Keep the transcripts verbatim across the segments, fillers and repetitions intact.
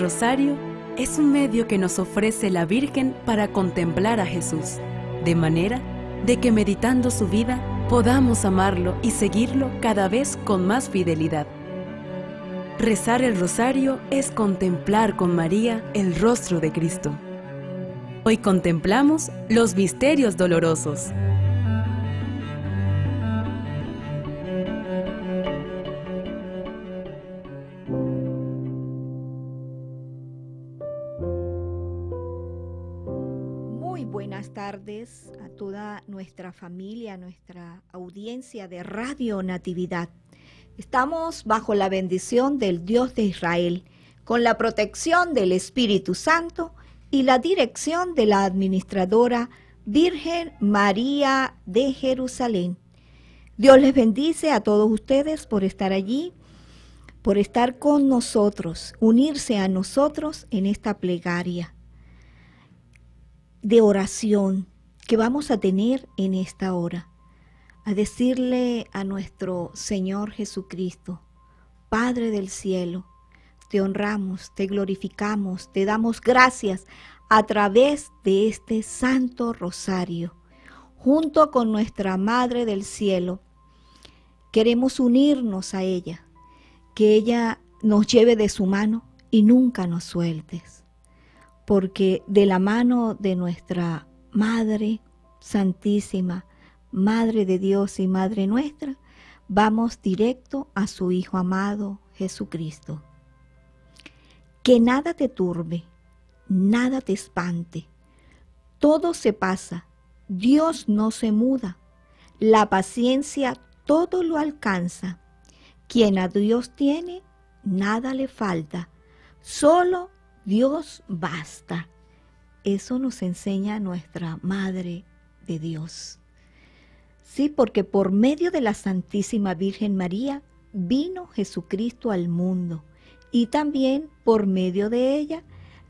El Rosario es un medio que nos ofrece la Virgen para contemplar a Jesús, de manera de que meditando su vida podamos amarlo y seguirlo cada vez con más fidelidad. Rezar el Rosario es contemplar con María el rostro de Cristo. Hoy contemplamos los Misterios Dolorosos. Tardes a toda nuestra familia, nuestra audiencia de Radio Natividad. Estamos bajo la bendición del Dios de Israel, con la protección del Espíritu Santo y la dirección de la administradora Virgen María de Jerusalén. Dios les bendice a todos ustedes por estar allí, por estar con nosotros, unirse a nosotros en esta plegaria de oración que vamos a tener en esta hora, a decirle a nuestro Señor Jesucristo, Padre del cielo, te honramos, te glorificamos, te damos gracias a través de este Santo Rosario. Junto con nuestra Madre del cielo, queremos unirnos a ella, que ella nos lleve de su mano y nunca nos sueltes. Porque de la mano de nuestra Madre Santísima, Madre de Dios y Madre nuestra, vamos directo a su Hijo amado, Jesucristo. Que nada te turbe, nada te espante. Todo se pasa, Dios no se muda. La paciencia todo lo alcanza. Quien a Dios tiene, nada le falta. Solo Dios basta. Eso nos enseña nuestra Madre de Dios. Sí, porque por medio de la Santísima Virgen María vino Jesucristo al mundo y también por medio de ella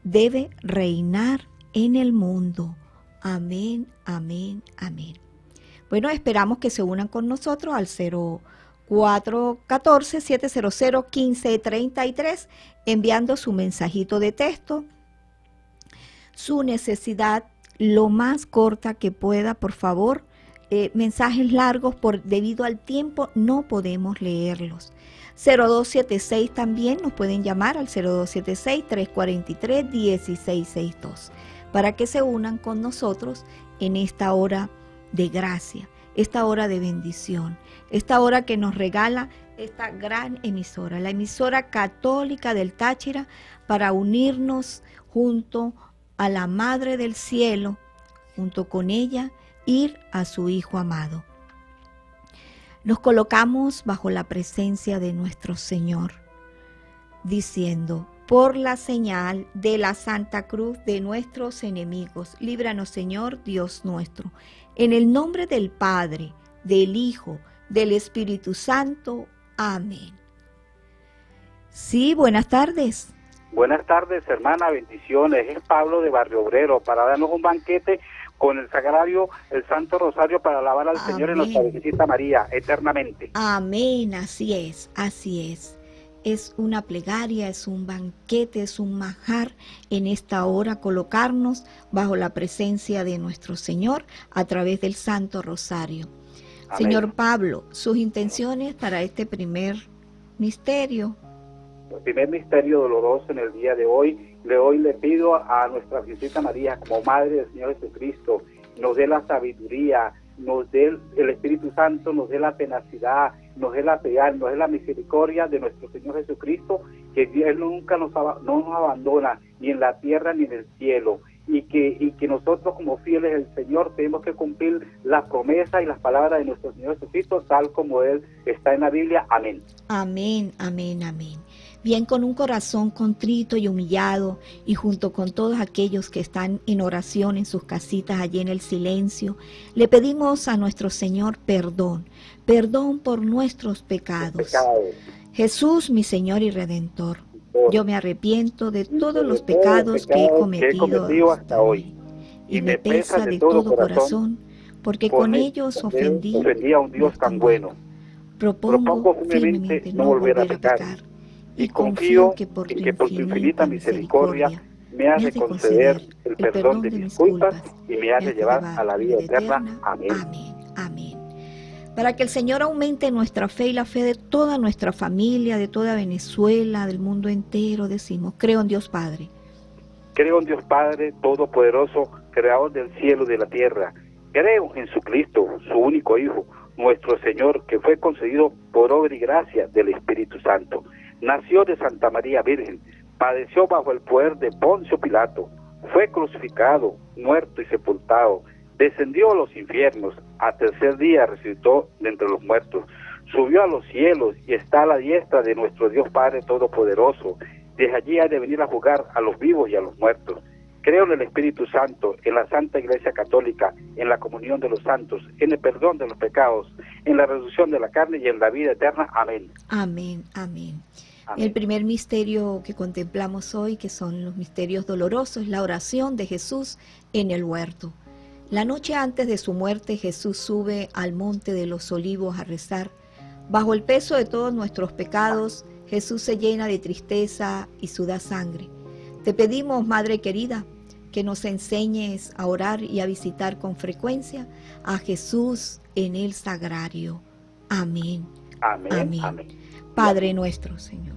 debe reinar en el mundo. Amén, amén, amén. Bueno, esperamos que se unan con nosotros al cero cuatro uno cuatro, siete cero cero, uno cinco tres tres, enviando su mensajito de texto, su necesidad lo más corta que pueda, por favor. Eh, mensajes largos, por, debido al tiempo, no podemos leerlos. cero dos siete seis también nos pueden llamar al cero dos siete seis, tres cuatro tres, uno seis seis dos, para que se unan con nosotros en esta hora de gracia, esta hora de bendición, esta hora que nos regala esta gran emisora, la emisora católica del Táchira, para unirnos junto a la Madre del Cielo, junto con ella, ir a su Hijo amado. Nos colocamos bajo la presencia de nuestro Señor, diciendo: por la señal de la Santa Cruz de nuestros enemigos, líbranos, Señor Dios nuestro. En el nombre del Padre, del Hijo, del Espíritu Santo. Amén. Sí, buenas tardes. Buenas tardes, hermana, bendiciones. Es Pablo de Barrio Obrero para darnos un banquete con el Sagrario, el Santo Rosario, para alabar al Amén. Señor y nuestra Virgencita María eternamente. Amén, así es, así es. Es una plegaria, es un banquete, es un manjar en esta hora colocarnos bajo la presencia de nuestro Señor a través del Santo Rosario. Amén. Señor Pablo, sus intenciones para este primer misterio. El primer misterio doloroso en el día de hoy, de hoy le pido a nuestra Virgencita María, como Madre del Señor Jesucristo, nos dé la sabiduría, nos dé el Espíritu Santo, nos dé la tenacidad, nos dé la piedad, nos dé la misericordia de nuestro Señor Jesucristo, que Dios nunca nos, no nos abandona, ni en la tierra ni en el cielo, y que, y que nosotros como fieles del Señor tenemos que cumplir las promesas y las palabras de nuestro Señor Jesucristo, tal como Él está en la Biblia. Amén. Amén, amén, amén. Bien, con un corazón contrito y humillado, y junto con todos aquellos que están en oración en sus casitas, allí en el silencio, le pedimos a nuestro Señor perdón, perdón por nuestros pecados. pecados. Jesús, mi Señor y Redentor, yo me arrepiento de todos los pecados que he cometido hasta hoy, y me pesa de todo corazón, porque con ellos ofendí a un Dios tan bueno. Propongo firmemente no volver a pecar, y confío que por en que por tu infinita misericordia, misericordia me has de conceder el perdón de mis culpas y me has de llevar a la vida eterna. Amén. Amén. Amén. Para que el Señor aumente nuestra fe y la fe de toda nuestra familia, de toda Venezuela, del mundo entero, decimos, creo en Dios Padre. Creo en Dios Padre Todopoderoso, Creador del cielo y de la tierra. Creo en Jesucristo, su único Hijo, nuestro Señor, que fue concedido por obra y gracia del Espíritu Santo. Nació de Santa María Virgen, padeció bajo el poder de Poncio Pilato, fue crucificado, muerto y sepultado, descendió a los infiernos, al tercer día resucitó de entre los muertos, subió a los cielos y está a la diestra de nuestro Dios Padre Todopoderoso. Desde allí ha de venir a juzgar a los vivos y a los muertos. Creo en el Espíritu Santo, en la Santa Iglesia Católica, en la comunión de los santos, en el perdón de los pecados, en la resurrección de la carne y en la vida eterna. Amén. Amén, amén. Amén. El primer misterio que contemplamos hoy, que son los misterios dolorosos, es la oración de Jesús en el huerto. La noche antes de su muerte, Jesús sube al monte de los olivos a rezar. Bajo el peso de todos nuestros pecados, Jesús se llena de tristeza y suda sangre. Te pedimos, Madre querida, que nos enseñes a orar y a visitar con frecuencia a Jesús en el Sagrario. Amén. Amén. Amén. Amén. Padre nuestro, Señor.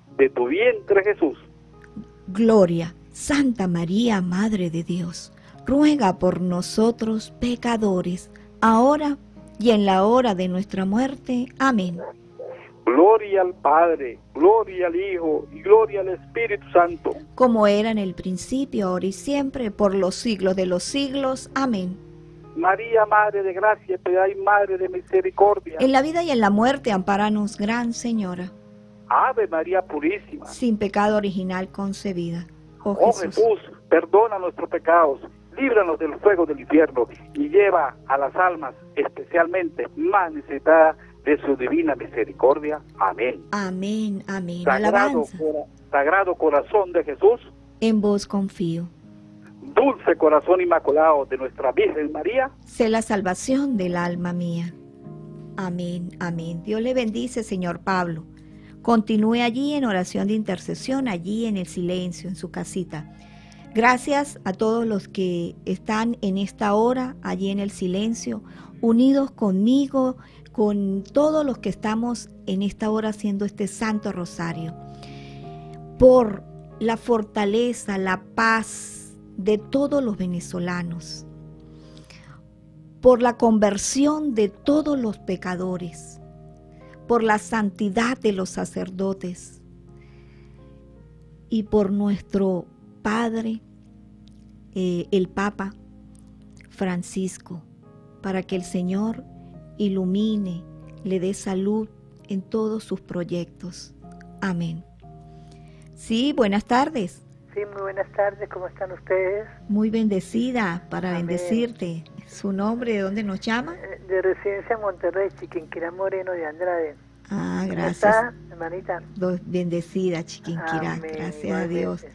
de tu vientre, Jesús. Gloria, Santa María, Madre de Dios, ruega por nosotros pecadores, ahora y en la hora de nuestra muerte. Amén. Gloria al Padre, gloria al Hijo, y gloria al Espíritu Santo. Como era en el principio, ahora y siempre, por los siglos de los siglos. Amén. María, Madre de Gracia, piedad y Madre de Misericordia. En la vida y en la muerte, ampáranos, Gran Señora. Ave María Purísima. Sin pecado original concebida. Oh, oh Jesús. Jesús, perdona nuestros pecados, líbranos del fuego del infierno, y lleva a las almas, especialmente más necesitadas de su divina misericordia. Amén. Amén, amén. Sagrado, cora, sagrado corazón de Jesús, en vos confío. Dulce corazón inmaculado de nuestra Virgen María, sé la salvación del alma mía. Amén, amén. Dios le bendice, señor Pablo. Continúe allí en oración de intercesión, allí en el silencio, en su casita. Gracias a todos los que están en esta hora, allí en el silencio, unidos conmigo, con todos los que estamos en esta hora haciendo este Santo Rosario, por la fortaleza, la paz de todos los venezolanos, por la conversión de todos los pecadores, por la santidad de los sacerdotes y por nuestro Padre, eh, el Papa Francisco, para que el Señor ilumine, le dé salud en todos sus proyectos. Amén. Sí, buenas tardes. Sí, muy buenas tardes. ¿Cómo están ustedes? Muy bendecida, para amén. Bendecirte. ¿Su nombre? ¿De dónde nos llama? De Residencia Monterrey, Chiquinquirá Moreno de Andrade. Ah, gracias. ¿Cómo está, hermanita? Bendecida, Chiquinquirá. Amén. Gracias igualmente a Dios.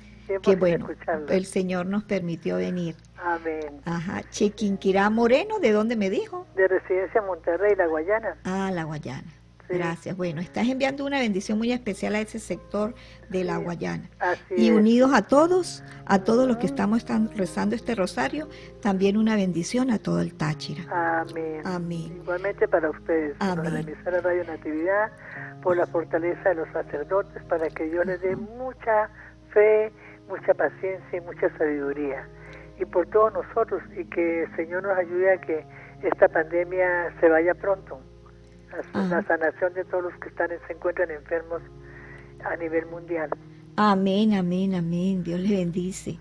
Qué bueno, el Señor nos permitió venir. Amén. Ajá. Chiquinquirá Moreno, ¿de dónde me dijo? De Residencia Monterrey, La Guayana. Ah, La Guayana. Sí. Gracias. Bueno, estás enviando una bendición muy especial a ese sector de La Guayana. Así y es. Unidos a todos, a todos uh-huh. los que estamos están rezando este rosario, también una bendición a todo el Táchira. Amén. Amén. Igualmente para ustedes, amén, para la emisora Radio Natividad, por la fortaleza de los sacerdotes, para que Dios les dé mucha fe, mucha paciencia y mucha sabiduría, y por todos nosotros, y que el Señor nos ayude a que esta pandemia se vaya pronto, a la sanación de todos los que están se encuentran enfermos a nivel mundial. Amén, amén, amén. Dios les bendice.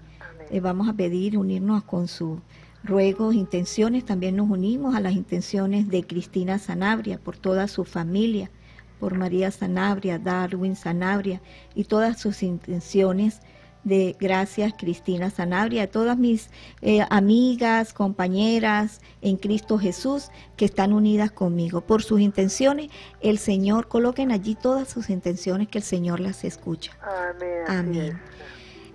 Eh, vamos a pedir unirnos con sus ruegos, intenciones. También nos unimos a las intenciones de Cristina Sanabria por toda su familia, por María Sanabria, Darwin Sanabria y todas sus intenciones. De gracias, Cristina Sanabria, a todas mis eh, amigas, compañeras en Cristo Jesús que están unidas conmigo. Por sus intenciones, el Señor, coloquen allí todas sus intenciones, que el Señor las escucha. Amén. Amén.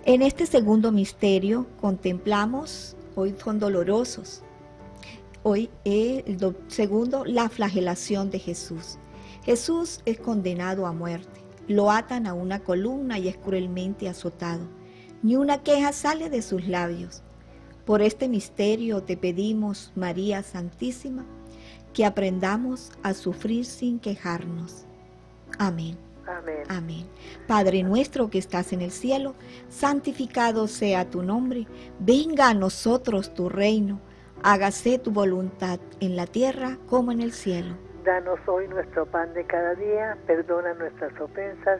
En este segundo misterio contemplamos, hoy son dolorosos, hoy eh, el do, segundo, la flagelación de Jesús. Jesús es condenado a muerte. Lo atan a una columna y es cruelmente azotado. Ni una queja sale de sus labios. Por este misterio te pedimos, María Santísima, que aprendamos a sufrir sin quejarnos. Amén. Amén. Amén. Padre nuestro que estás en el cielo, santificado sea tu nombre. Venga a nosotros tu reino. Hágase tu voluntad en la tierra como en el cielo. Danos hoy nuestro pan de cada día. Perdona nuestras ofensas,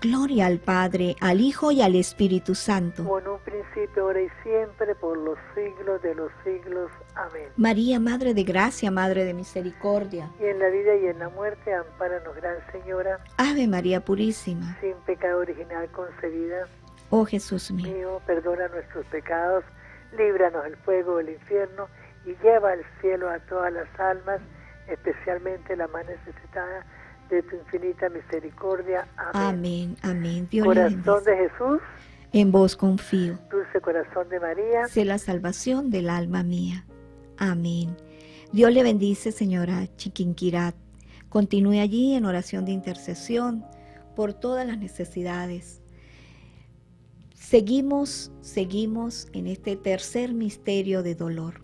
Gloria al Padre, al Hijo y al Espíritu Santo. Como en un principio, ahora y siempre, por los siglos de los siglos. Amén. María, Madre de Gracia, Madre de Misericordia, y en la vida y en la muerte, ampáranos, Gran Señora. Ave María Purísima, sin pecado original concebida. Oh Jesús mío, mío perdona nuestros pecados, líbranos del fuego del infierno, y lleva al cielo a todas las almas, especialmente la más necesitada de tu infinita misericordia. Amén. Amén, amén. Dios Corazón de Jesús, en vos confío. Dulce corazón de María, sé la salvación del alma mía. Amén. Dios le bendice, señora Chiquinquirá. Continúe allí en oración de intercesión por todas las necesidades. Seguimos, seguimos en este tercer misterio de dolor.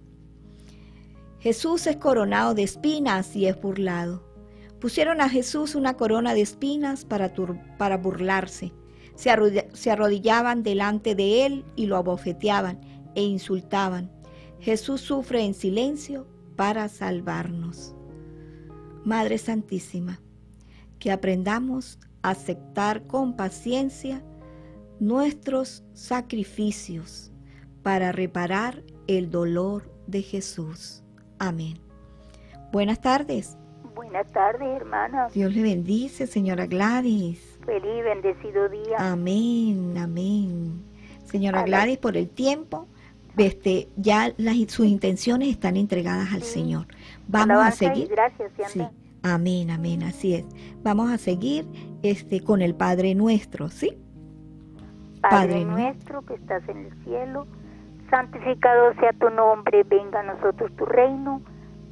Jesús es coronado de espinas y es burlado. Pusieron a Jesús una corona de espinas para, para burlarse. Se, se arrodillaban delante de él y lo abofeteaban e insultaban. Jesús sufre en silencio para salvarnos. Madre Santísima, que aprendamos a aceptar con paciencia nuestros sacrificios para reparar el dolor de Jesús. Amén. Buenas tardes. Buenas tardes, hermanas. Dios le bendice, señora Gladys. Feliz, bendecido día. Amén, amén. Señora amén. Gladys, por el tiempo, este, ya las, sus intenciones están entregadas al sí. Señor. Vamos Alabanza a seguir. Gracias, sí. Amén, amén, así es. Vamos a seguir este, con el Padre Nuestro, ¿sí? Padre, Padre Nuestro que estás en el cielo, santificado sea tu nombre, venga a nosotros tu reino,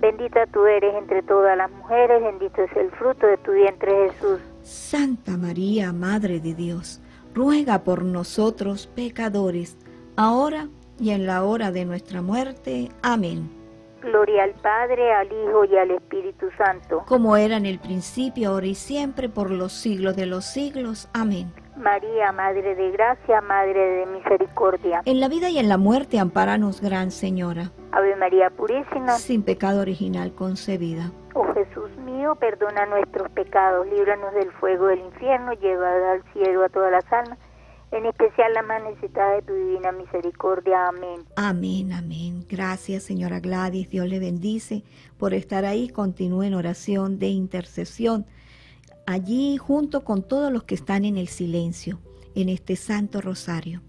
Bendita tú eres entre todas las mujeres, bendito es el fruto de tu vientre, Jesús. Santa María, Madre de Dios, ruega por nosotros pecadores, ahora y en la hora de nuestra muerte. Amén. Gloria al Padre, al Hijo y al Espíritu Santo. Como era en el principio, ahora y siempre, por los siglos de los siglos. Amén. María, Madre de Gracia, Madre de Misericordia. En la vida y en la muerte, ampáranos, Gran Señora. Ave María Purísima, sin pecado original concebida. Oh Jesús mío, perdona nuestros pecados, líbranos del fuego del infierno, lleva al cielo a todas las almas, en especial las más necesitadas de tu divina misericordia. Amén. Amén, amén. Gracias, señora Gladys. Dios le bendice por estar ahí. Continúe en oración de intercesión, allí junto con todos los que están en el silencio, en este Santo Rosario.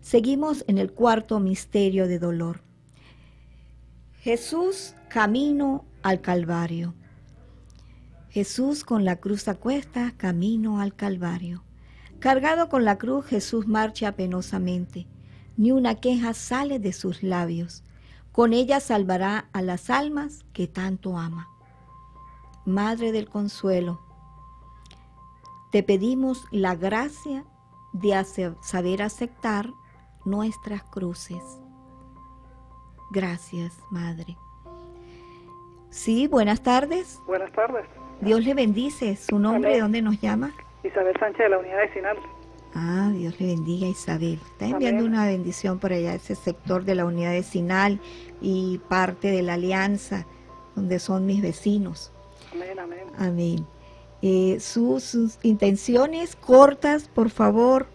Seguimos en el cuarto misterio de dolor. Jesús, camino al Calvario. Jesús con la cruz a cuestas, camino al Calvario. Cargado con la cruz, Jesús marcha penosamente. Ni una queja sale de sus labios. Con ella salvará a las almas que tanto ama. Madre del Consuelo, te pedimos la gracia de hacer, saber aceptar nuestras cruces. Gracias, Madre. Sí, buenas tardes. Buenas tardes. Dios le bendice. ¿Su nombre? Hola. ¿De dónde nos llama? Isabel Sánchez, de la Unidad de Sinal. Ah, Dios le bendiga, Isabel. Está enviando Amén. Una bendición por allá, ese sector de la Unidad de Sinal y parte de la Alianza, donde son mis vecinos. Amén, amén. Amén. Eh, sus, sus intenciones cortas, por favor.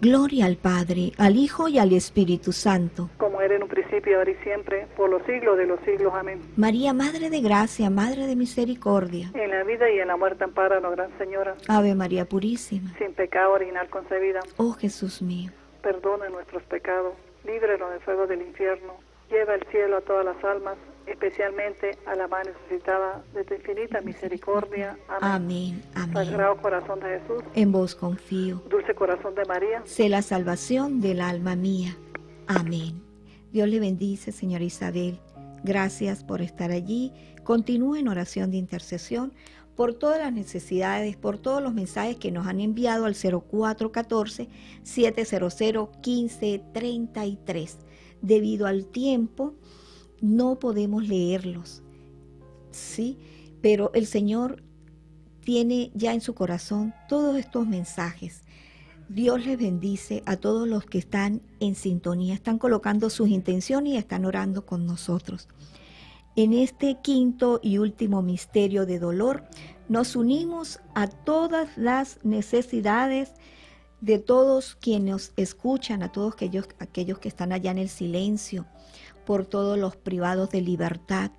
Gloria al Padre, al Hijo y al Espíritu Santo. Como era en un principio, ahora y siempre, por los siglos de los siglos. Amén. María, Madre de Gracia, Madre de Misericordia. En la vida y en la muerte, ampáranos, Gran Señora. Ave María Purísima. Sin pecado original concebida. Oh Jesús mío. Perdona nuestros pecados, líbranos del fuego del infierno, lleva al cielo a todas las almas, especialmente a la más necesitada de tu infinita misericordia. Amén. Amén, amén. Sagrado Corazón de Jesús, en vos confío. Dulce Corazón de María, sé la salvación del alma mía. Amén. Dios le bendice, señora Isabel. Gracias por estar allí. Continúe en oración de intercesión por todas las necesidades, por todos los mensajes que nos han enviado al cero cuatro uno cuatro, siete cero cero, uno cinco tres tres. Debido al tiempo, no podemos leerlos, ¿sí? Pero el Señor tiene ya en su corazón todos estos mensajes. Dios les bendice a todos los que están en sintonía, están colocando sus intenciones y están orando con nosotros. En este quinto y último misterio de dolor nos unimos a todas las necesidades de todos quienes escuchan, a todos aquellos, aquellos que están allá en el silencio, por todos los privados de libertad,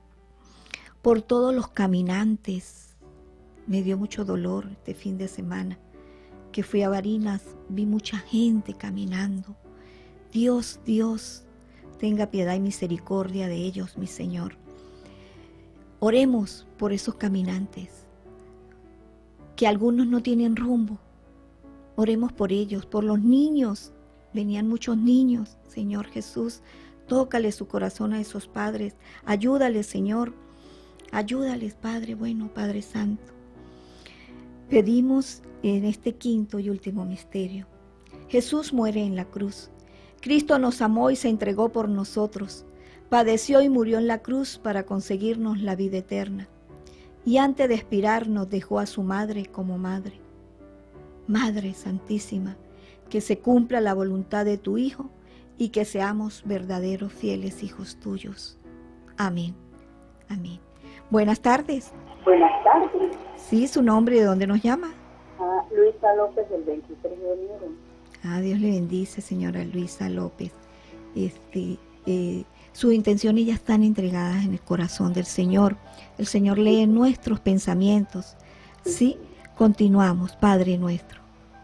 por todos los caminantes. Me dio mucho dolor este fin de semana, que fui a Barinas, vi mucha gente caminando. Dios, Dios, tenga piedad y misericordia de ellos, mi Señor. Oremos por esos caminantes, que algunos no tienen rumbo. Oremos por ellos, por los niños. Venían muchos niños, Señor Jesús. Tócale su corazón a esos padres. Ayúdales, Señor. Ayúdales, Padre bueno, Padre Santo. Pedimos en este quinto y último misterio. Jesús muere en la cruz. Cristo nos amó y se entregó por nosotros. Padeció y murió en la cruz para conseguirnos la vida eterna. Y antes de expirar nos dejó a su madre como madre. Madre Santísima, que se cumpla la voluntad de tu Hijo y que seamos verdaderos fieles hijos tuyos. Amén. Amén. Buenas tardes. Buenas tardes. Sí, su nombre y de dónde nos llama. Ah, Luisa López, del veintitrés de enero. Ah, Dios le bendice, señora Luisa López. Este, eh, sus intenciones ya están entregadas en el corazón del Señor. El Señor lee nuestros pensamientos. Sí, continuamos. Padre nuestro.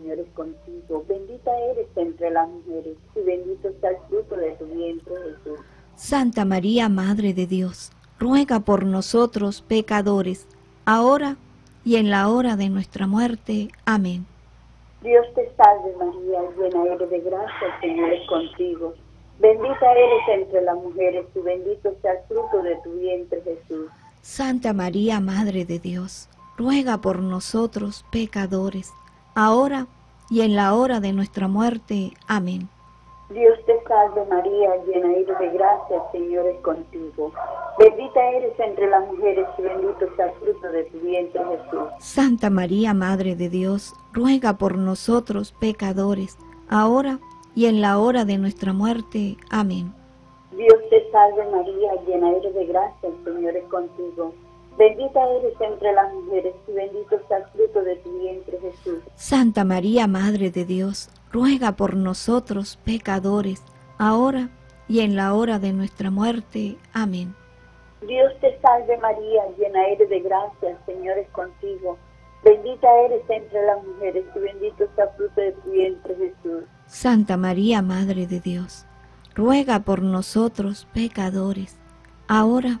Señor es contigo. Bendita eres entre las mujeres y bendito está el fruto de tu vientre Jesús. Santa María, Madre de Dios, ruega por nosotros pecadores, ahora y en la hora de nuestra muerte. Amén. Dios te salve María, llena eres de gracia, el Señor es contigo. Bendita eres entre las mujeres y bendito sea el fruto de tu vientre Jesús. Santa María, Madre de Dios, ruega por nosotros pecadores, ahora y en la hora de nuestra muerte. Amén. Dios te salve María, llena eres de gracia, el Señor es contigo. Bendita eres entre las mujeres y bendito sea el fruto de tu vientre Jesús. Santa María, Madre de Dios, ruega por nosotros pecadores, ahora y en la hora de nuestra muerte. Amén. Dios te salve María, llena eres de gracia, el Señor es contigo. Bendita eres entre las mujeres y bendito sea el fruto de tu vientre Jesús. Santa María, Madre de Dios, ruega por nosotros pecadores, ahora y en la hora de nuestra muerte. Amén. Dios te salve María, llena eres de gracia, el Señor es contigo. Bendita eres entre las mujeres y bendito es el fruto de tu vientre Jesús. Santa María, Madre de Dios, ruega por nosotros pecadores, ahora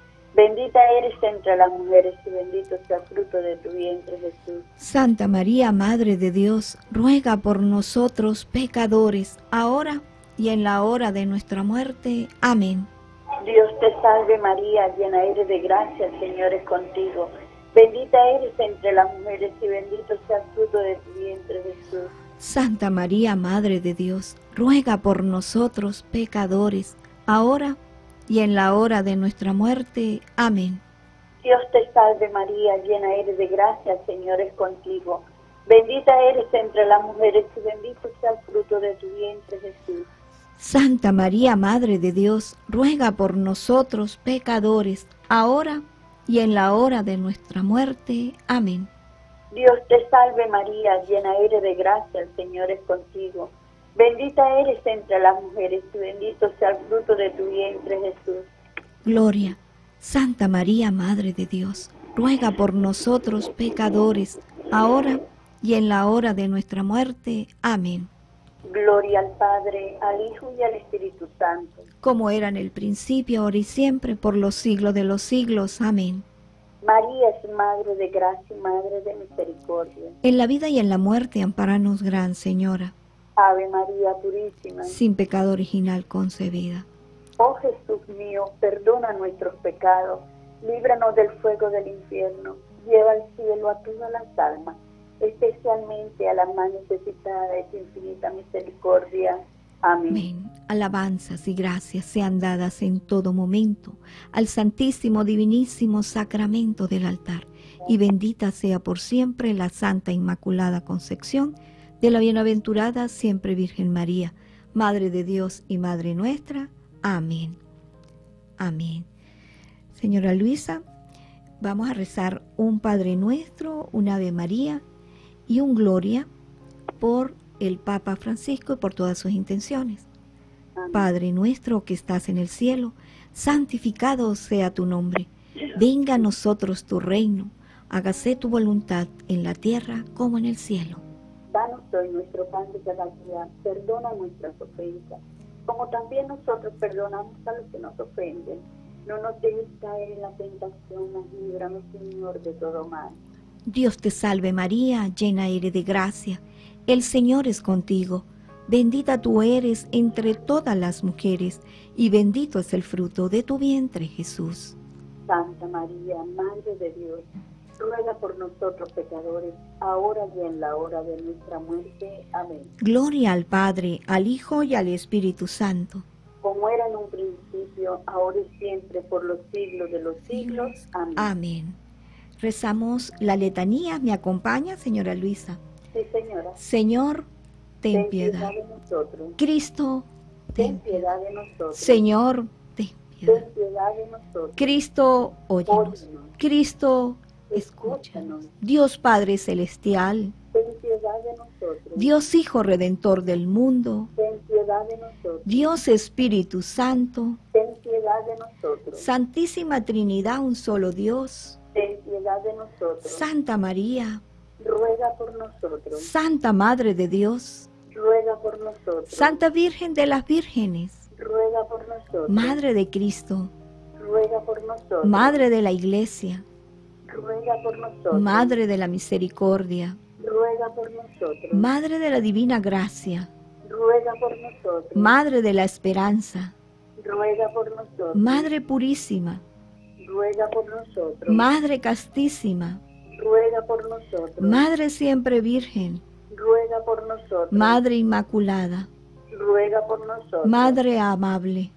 Bendita eres entre las mujeres y bendito sea el fruto de tu vientre Jesús. Santa María, Madre de Dios, ruega por nosotros pecadores, ahora y en la hora de nuestra muerte. Amén. Dios te salve María, llena eres de gracia, el Señor es contigo. Bendita eres entre las mujeres y bendito sea el fruto de tu vientre Jesús. Santa María, Madre de Dios, ruega por nosotros pecadores, ahora y en la hora de nuestra muerte. Amén. Dios te salve María, llena eres de gracia, el Señor es contigo. Bendita eres entre las mujeres y bendito sea el fruto de tu vientre Jesús. Santa María, Madre de Dios, ruega por nosotros pecadores, ahora y en la hora de nuestra muerte. Amén. Dios te salve María, llena eres de gracia, el Señor es contigo. Bendita eres entre las mujeres y bendito sea el fruto de tu vientre Jesús. Gloria, Santa María, Madre de Dios, ruega por nosotros pecadores, ahora y en la hora de nuestra muerte. Amén. Gloria al Padre, al Hijo y al Espíritu Santo. Como era en el principio, ahora y siempre, por los siglos de los siglos. Amén. María es Madre de Gracia y Madre de Misericordia. En la vida y en la muerte, ampáranos, Gran Señora. Ave María Purísima. Sin pecado original concebida. Oh Jesús mío, perdona nuestros pecados, líbranos del fuego del infierno, lleva al cielo a todas las almas, especialmente a las más necesitadas de tu infinita misericordia. Amén. Amén. Alabanzas y gracias sean dadas en todo momento al Santísimo Divinísimo Sacramento del altar, y bendita sea por siempre la Santa Inmaculada Concepción de la Bienaventurada Siempre Virgen María, Madre de Dios y Madre nuestra. Amén. Amén. Señora Luisa, vamos a rezar un Padre Nuestro, un Ave María y un Gloria por el Papa Francisco y por todas sus intenciones. Amén. Padre nuestro que estás en el cielo, santificado sea tu nombre. Venga a nosotros tu reino, hágase tu voluntad en la tierra como en el cielo. Danos hoy nuestro pan de cada día, perdona nuestras ofensas, como también nosotros perdonamos a los que nos ofenden. No nos dejes caer en la tentación, nos líbranos, Señor, de todo mal. Dios te salve María, llena eres de gracia, el Señor es contigo. Bendita tú eres entre todas las mujeres, y bendito es el fruto de tu vientre, Jesús. Santa María, Madre de Dios, ruega por nosotros pecadores, ahora y en la hora de nuestra muerte. Amén. Gloria al Padre, al Hijo y al Espíritu Santo. Como era en un principio, ahora y siempre, por los siglos de los siglos. Amén. Amén. Rezamos la letanía. ¿Me acompaña, señora Luisa? Sí, señora. Señor, ten, ten piedad. piedad de nosotros. Cristo, ten, ten piedad de nosotros. Señor, ten piedad. Ten piedad de nosotros. Cristo, óyenos. Óyenos. Cristo, escúchanos. Dios Padre Celestial, ten piedad de nosotros. Dios Hijo Redentor del mundo, ten piedad de nosotros. Dios Espíritu Santo, ten piedad de nosotros. Santísima Trinidad, un solo Dios, ten piedad de nosotros. Santa María, ruega por nosotros. Santa Madre de Dios, ruega por nosotros. Santa Virgen de las Vírgenes, ruega por nosotros. Madre de Cristo, ruega por nosotros. Madre de la Iglesia, ruega por nosotros. Madre de la Misericordia, ruega por nosotros. Madre de la Divina Gracia, ruega por nosotros. Madre de la Esperanza, ruega por nosotros. Madre Purísima, ruega por nosotros. Madre Castísima, ruega por nosotros. Madre Siempre Virgen, ruega por nosotros. Madre Inmaculada, ruega por nosotros. Madre Amable,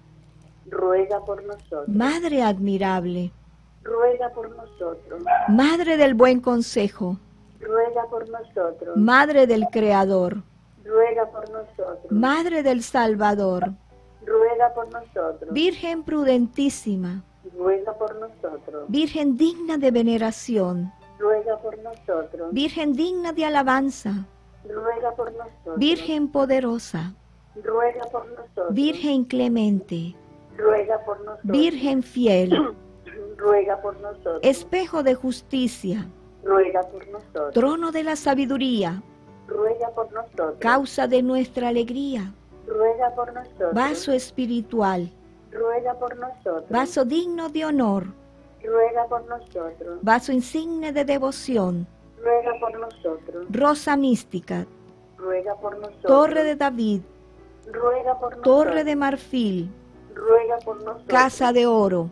ruega por nosotros. Madre Admirable, ruega por nosotros. Madre del Buen Consejo, ruega por nosotros. Madre del Creador, ruega por nosotros. Madre del Salvador, ruega por nosotros. Virgen Prudentísima, ruega por nosotros. Virgen digna de veneración, ruega por nosotros. Virgen digna de alabanza, ruega por nosotros. Virgen poderosa, ruega por nosotros. Virgen clemente, ruega por nosotros. Virgen fiel, ruega por nosotros. Espejo de justicia, ruega por nosotros. Trono de la sabiduría, ruega por nosotros. Causa de nuestra alegría, ruega por nosotros. Vaso espiritual, ruega por nosotros. Vaso digno de honor, ruega por nosotros. Vaso insigne de devoción, ruega por nosotros. Rosa mística, ruega por nosotros. Torre de David, ruega por nosotros. Torre de marfil, ruega por nosotros. Casa de oro,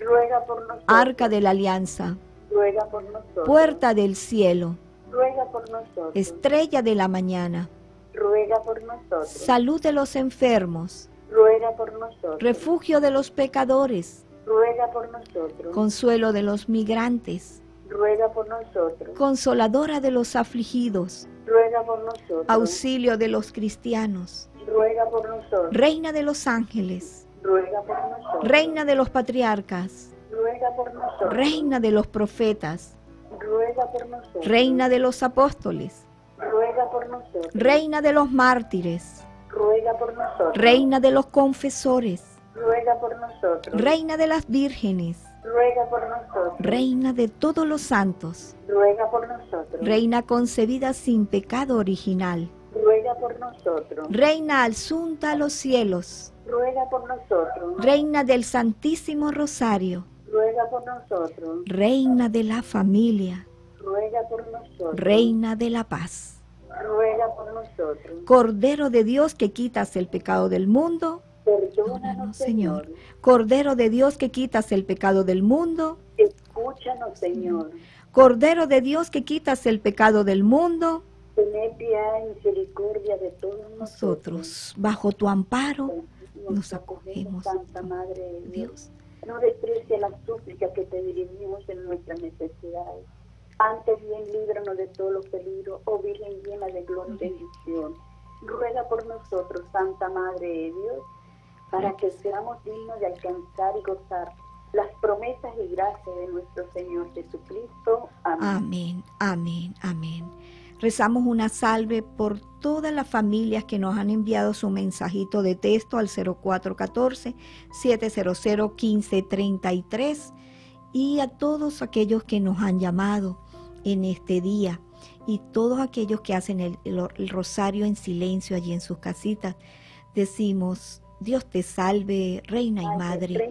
ruega por nosotros. Arca de la Alianza, ruega por nosotros. Puerta del cielo, ruega por nosotros. Estrella de la mañana, ruega por nosotros. Salud de los enfermos, ruega por nosotros. Refugio de los pecadores, ruega por nosotros. Consuelo de los migrantes, ruega por nosotros. Consoladora de los afligidos, ruega por nosotros. Auxilio de los cristianos, ruega por nosotros. Reina de los ángeles, ruega por nosotros. Reina de los patriarcas, ruega por nosotros. Reina de los profetas, ruega por nosotros. Reina de los apóstoles, ruega por nosotros. Reina de los mártires, ruega por nosotros. Reina de los confesores, ruega por nosotros. Reina de las vírgenes, ruega por nosotros. Reina de todos los santos, ruega por nosotros. Reina concebida sin pecado original, ruega por nosotros. Reina Asunta a los cielos, ruega por nosotros. Reina del Santísimo Rosario, ruega por nosotros. Reina de la familia, ruega por nosotros. Reina de la paz, ruega por nosotros. Cordero de Dios que quitas el pecado del mundo, perdónanos, Señor. Cordero de Dios que quitas el pecado del mundo, escúchanos, Señor. Cordero de Dios que quitas el pecado del mundo, tened piedad y misericordia de todos nosotros. Bajo tu amparo nos acogemos, Santa Madre de Dios. No desprecie las súplicas que te dirigimos en nuestras necesidades. Antes bien, líbranos de todos los peligros, oh Virgen llena de gloria y bendición. Ruega por nosotros, Santa Madre de Dios, para que seamos dignos de alcanzar y gozar las promesas y gracias de nuestro Señor Jesucristo. Amén. Amén, amén, amén. Rezamos una salve por todas las familias que nos han enviado su mensajito de texto al cero cuatro uno cuatro, siete cero cero, uno cinco tres tres y a todos aquellos que nos han llamado en este día y todos aquellos que hacen el, el, el rosario en silencio allí en sus casitas. Decimos: Dios te salve, Reina y Madre,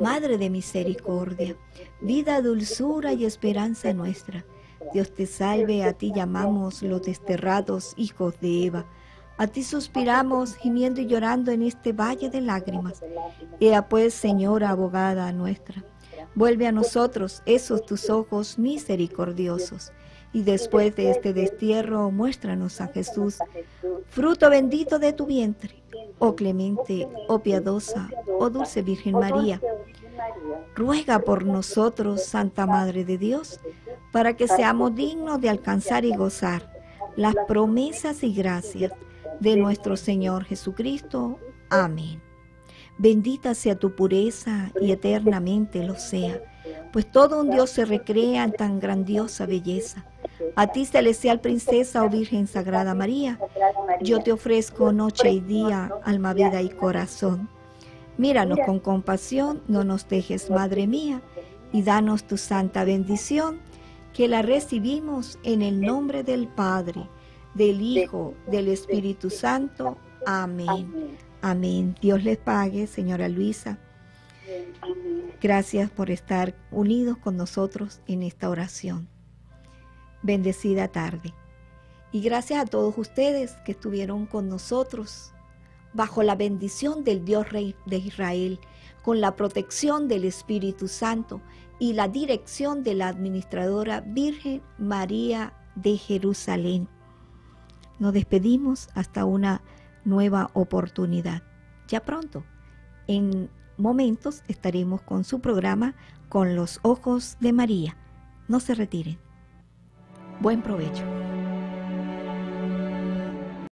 Madre de misericordia, vida, dulzura y esperanza nuestra. Dios te salve, a ti llamamos los desterrados hijos de Eva. A ti suspiramos, gimiendo y llorando en este valle de lágrimas. Ea pues, Señora abogada nuestra, vuelve a nosotros esos tus ojos misericordiosos. Y después de este destierro, muéstranos a Jesús, fruto bendito de tu vientre. Oh clemente, oh piadosa, oh dulce Virgen María, ruega por nosotros, Santa Madre de Dios, para que seamos dignos de alcanzar y gozar las promesas y gracias de nuestro Señor Jesucristo. Amén. Bendita sea tu pureza y eternamente lo sea, pues todo un Dios se recrea en tan grandiosa belleza. A ti, celestial princesa, oh Virgen Sagrada María, yo te ofrezco noche y día, alma, vida y corazón. Míranos con compasión, no nos dejes, Madre mía, y danos tu santa bendición, que la recibimos en el nombre del Padre, del Hijo, del Espíritu Santo. Amén. Amén. Dios les pague, señora Luisa. Gracias por estar unidos con nosotros en esta oración. Bendecida tarde. Y gracias a todos ustedes que estuvieron con nosotros bajo la bendición del Dios Rey de Israel, con la protección del Espíritu Santo y la dirección de la administradora Virgen María de Jerusalén. Nos despedimos hasta una nueva oportunidad. Ya pronto, en momentos, estaremos con su programa Con los Ojos de María. No se retiren. Buen provecho.